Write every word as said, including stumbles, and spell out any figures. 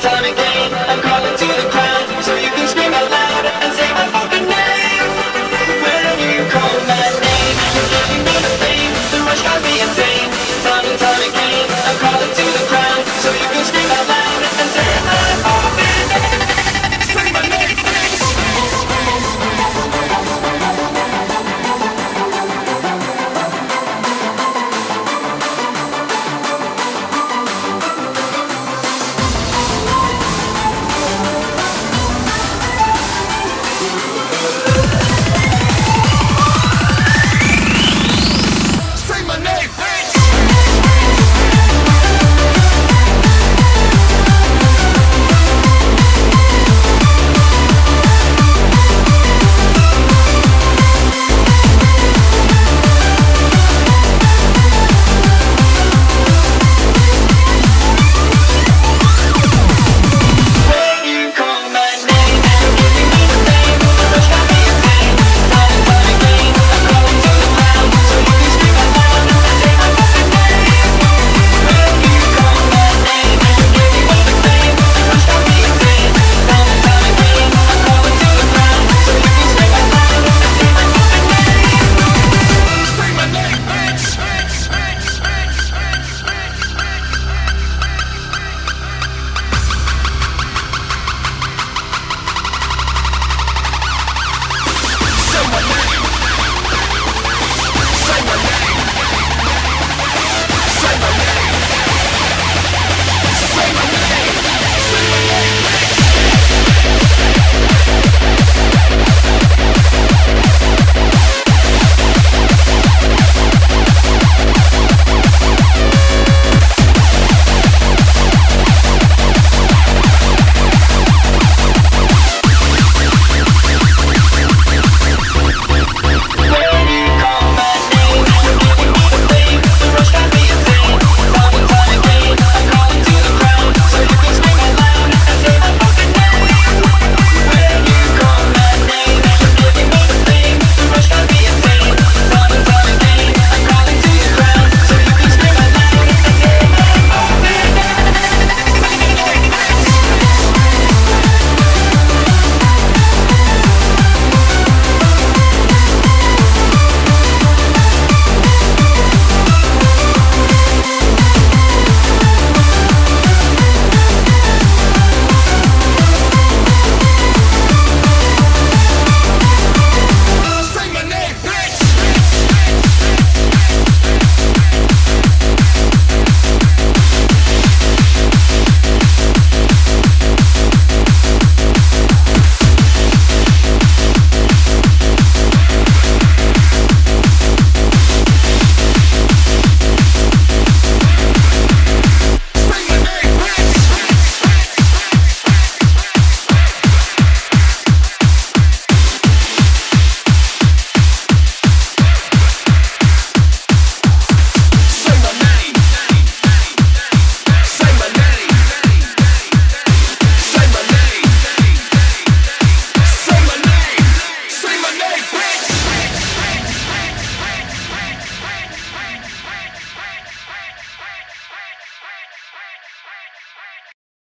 time again.